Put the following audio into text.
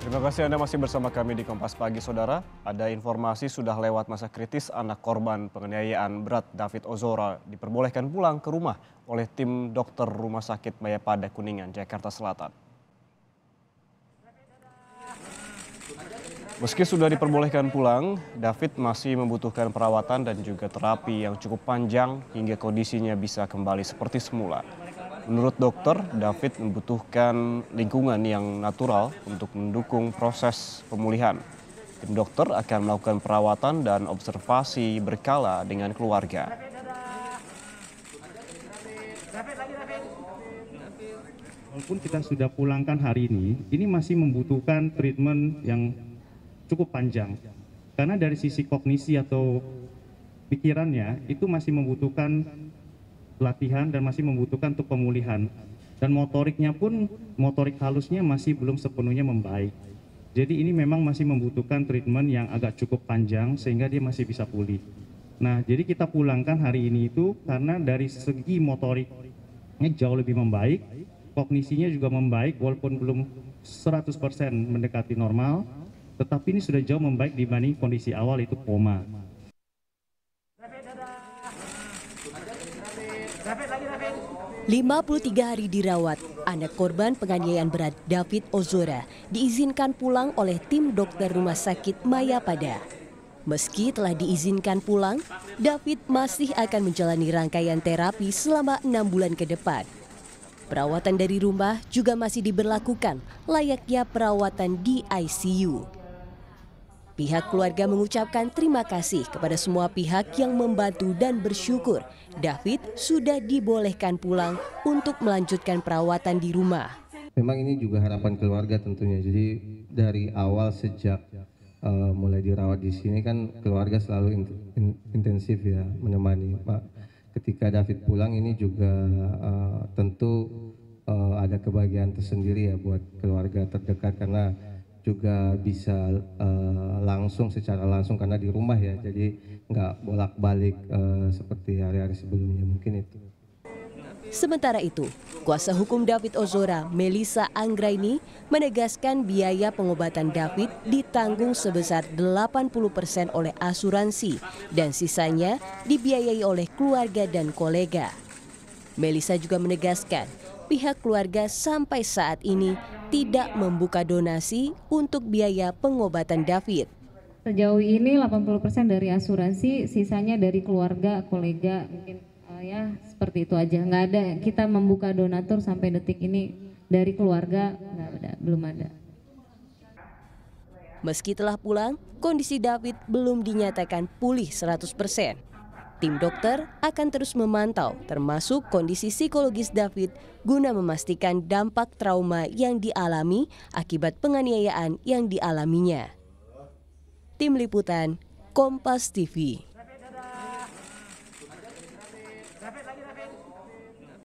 Terima kasih Anda masih bersama kami di Kompas Pagi, Saudara. Ada informasi sudah lewat masa kritis anak korban penganiayaan berat David Ozora diperbolehkan pulang ke rumah oleh tim dokter Rumah Sakit Mayapada, Kuningan, Jakarta Selatan. Meski sudah diperbolehkan pulang, David masih membutuhkan perawatan dan juga terapi yang cukup panjang hingga kondisinya bisa kembali seperti semula. Menurut dokter, David membutuhkan lingkungan yang natural untuk mendukung proses pemulihan. Tim dokter akan melakukan perawatan dan observasi berkala dengan keluarga. Walaupun kita sudah pulangkan hari ini masih membutuhkan treatment yang cukup panjang. Karena dari sisi kognisi atau pikirannya itu masih membutuhkan latihan dan masih membutuhkan untuk pemulihan, dan motoriknya pun, motorik halusnya masih belum sepenuhnya membaik. Jadi ini memang masih membutuhkan treatment yang agak cukup panjang sehingga dia masih bisa pulih. Nah, jadi kita pulangkan hari ini itu karena dari segi motoriknya jauh lebih membaik, kognisinya juga membaik walaupun belum 100% mendekati normal, tetapi ini sudah jauh membaik dibanding kondisi awal itu koma. David. 53 hari dirawat, anak korban penganiayaan berat David Ozora diizinkan pulang oleh tim dokter Rumah Sakit Mayapada. Meski telah diizinkan pulang, David masih akan menjalani rangkaian terapi selama 6 bulan ke depan. Perawatan dari rumah juga masih diberlakukan layaknya perawatan di ICU. Pihak keluarga mengucapkan terima kasih kepada semua pihak yang membantu dan bersyukur David sudah dibolehkan pulang untuk melanjutkan perawatan di rumah. Memang ini juga harapan keluarga tentunya. Jadi dari awal sejak mulai dirawat di sini kan keluarga selalu intensif ya menemani Pak. Ketika David pulang ini juga tentu ada kebahagiaan tersendiri ya buat keluarga terdekat karena juga bisa secara langsung karena di rumah ya, jadi nggak bolak-balik seperti hari-hari sebelumnya mungkin itu. Sementara itu, kuasa hukum David Ozora, Melissa Anggraini, menegaskan biaya pengobatan David ditanggung sebesar 80% oleh asuransi dan sisanya dibiayai oleh keluarga dan kolega. Melissa juga menegaskan pihak keluarga sampai saat ini tidak membuka donasi untuk biaya pengobatan David. Sejauh ini 80% dari asuransi, sisanya dari keluarga, kolega, mungkin ya seperti itu aja. Nggak ada, kita membuka donatur sampai detik ini dari keluarga, nggak ada, belum ada. Meski telah pulang, kondisi David belum dinyatakan pulih 100%. Tim dokter akan terus memantau termasuk kondisi psikologis David guna memastikan dampak trauma yang dialami akibat penganiayaan yang dialaminya. Tim Liputan, Kompas TV.